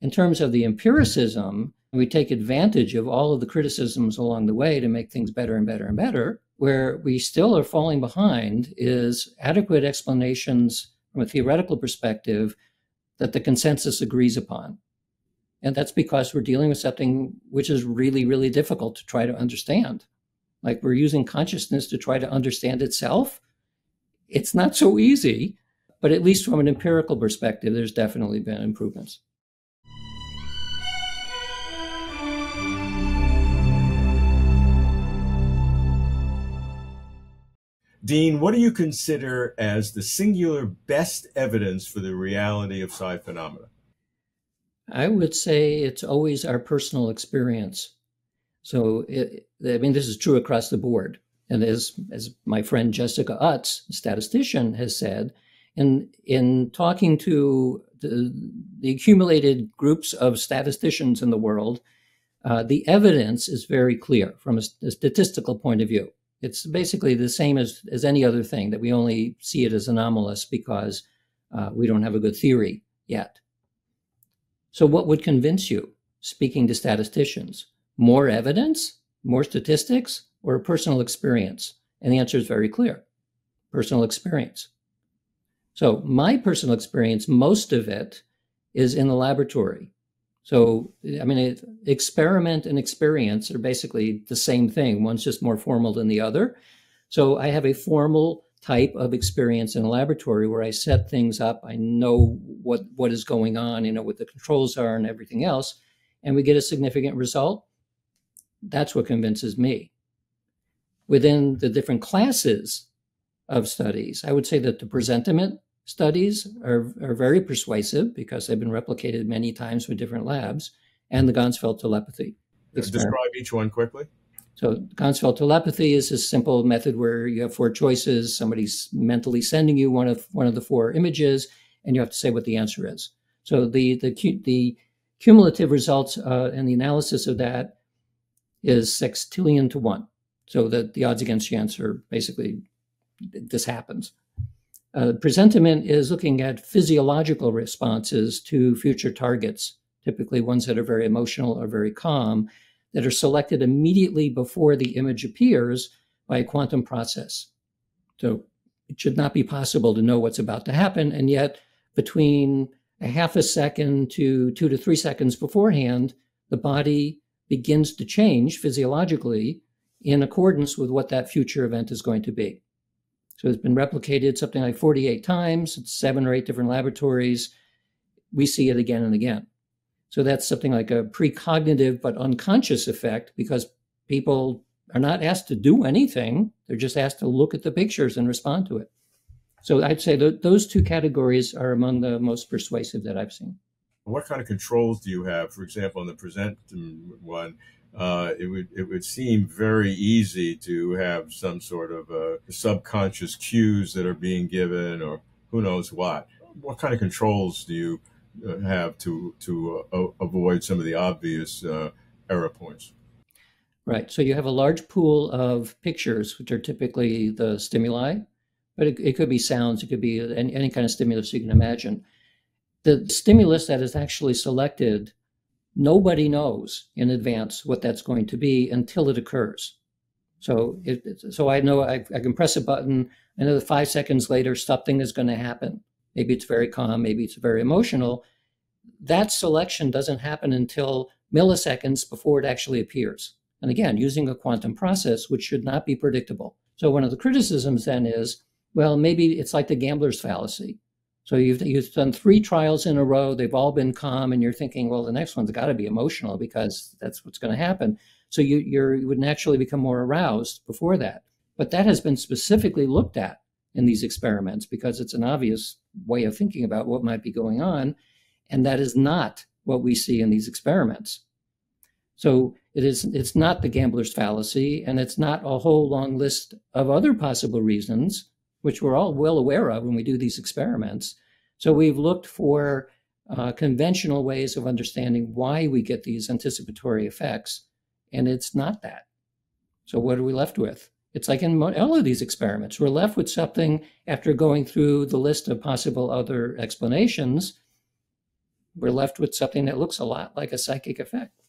In terms of the empiricism, we take advantage of all of the criticisms along the way to make things better and better and better. Where we still are falling behind is adequate explanations from a theoretical perspective that the consensus agrees upon. And that's because we're dealing with something which is really, really difficult to try to understand. Like we're using consciousness to try to understand itself. It's not so easy, but at least from an empirical perspective, there's definitely been improvements. Dean, what do you consider as the singular best evidence for the reality of psi phenomena? I would say it's always our personal experience. So, this is true across the board. And as my friend Jessica Utts, a statistician, has said, in talking to the accumulated groups of statisticians in the world, the evidence is very clear from a statistical point of view. It's basically the same as any other thing, that we only see it as anomalous because we don't have a good theory yet. So what would convince you, speaking to statisticians? More evidence, more statistics, or a personal experience? And the answer is very clear, personal experience. So my personal experience, most of it is in the laboratory. So, I mean, experiment and experience are basically the same thing. One's just more formal than the other. So I have a formal type of experience in a laboratory where I set things up. I know what is going on, you know, what the controls are and everything else. And we get a significant result. That's what convinces me. Within the different classes of studies, I would say that the presentiment studies are very persuasive because they've been replicated many times with different labs, and the Ganzfeld telepathy experiment. Describe each one quickly. So Ganzfeld telepathy is a simple method where you have four choices. Somebody's mentally sending you one of the four images, and you have to say what the answer is. So the cumulative results and the analysis of that is 6,000,000,000 to 1. So that the odds against chance are basically this happens. Presentiment is looking at physiological responses to future targets, typically ones that are very emotional or very calm, that are selected immediately before the image appears by a quantum process. So it should not be possible to know what's about to happen. And yet between a half a second to 2 to 3 seconds beforehand, the body begins to change physiologically in accordance with what that future event is going to be. So it's been replicated something like 48 times. It's 7 or 8 different laboratories. We see it again and again. So that's something like a precognitive but unconscious effect, because people are not asked to do anything. They're just asked to look at the pictures and respond to it. So I'd say those two categories are among the most persuasive that I've seen. What kind of controls do you have? For example, in the present one, it would seem very easy to have some sort of subconscious cues that are being given, or who knows what. What kind of controls do you have to avoid some of the obvious error points? Right. So you have a large pool of pictures, which are typically the stimuli, but it could be sounds, it could be any kind of stimulus you can imagine. The stimulus that is actually selected, nobody knows in advance what that's going to be until it occurs. So, so I know I can press a button. I know that 5 seconds later, something is going to happen. Maybe it's very calm. Maybe it's very emotional. That selection doesn't happen until milliseconds before it actually appears. And again, using a quantum process, which should not be predictable. So one of the criticisms then is, well, maybe it's like the gambler's fallacy. So you've done 3 trials in a row, they've all been calm, and you're thinking, well, the next one's got to be emotional because that's what's going to happen. So you would naturally become more aroused before that. But that has been specifically looked at in these experiments because it's an obvious way of thinking about what might be going on. And that is not what we see in these experiments. So it's not the gambler's fallacy, and it's not a whole long list of other possible reasons, which we're all well aware of when we do these experiments. So we've looked for conventional ways of understanding why we get these anticipatory effects, and it's not that. So what are we left with? It's like in all of these experiments, we're left with something after going through the list of possible other explanations. we're left with something that looks a lot like a psychic effect.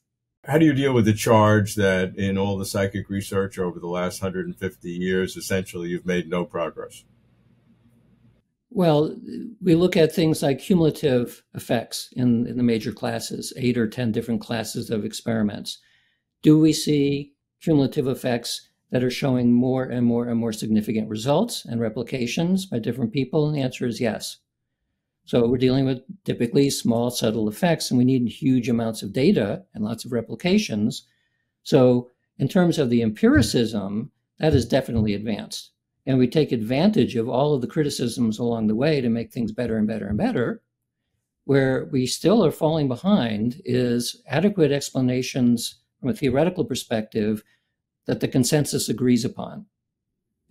How do you deal with the charge that in all the psychic research over the last 150 years, essentially, you've made no progress? Well, we look at things like cumulative effects in the major classes, 8 or 10 different classes of experiments. Do we see cumulative effects that are showing more and more and more significant results and replications by different people? And the answer is yes. So we're dealing with typically small, subtle effects, and we need huge amounts of data and lots of replications. So in terms of the empiricism, that is definitely advanced. And we take advantage of all of the criticisms along the way to make things better and better and better. Where we still are falling behind is adequate explanations from a theoretical perspective that the consensus agrees upon.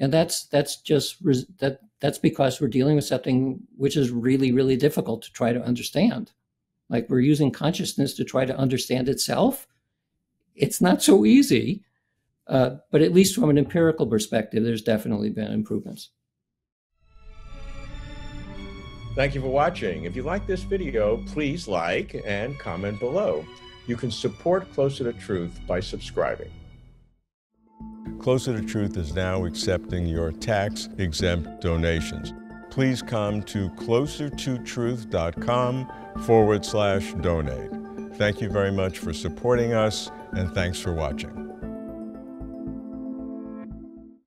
And that's because we're dealing with something which is really, really difficult to try to understand. Like, we're using consciousness to try to understand itself. It's not so easy. But at least from an empirical perspective, there's definitely been improvements. Thank you for watching. If you like this video, please like and comment below. You can support Closer to Truth by subscribing. Closer to Truth is now accepting your tax-exempt donations. Please come to closertotruth.com/donate. Thank you very much for supporting us, and thanks for watching.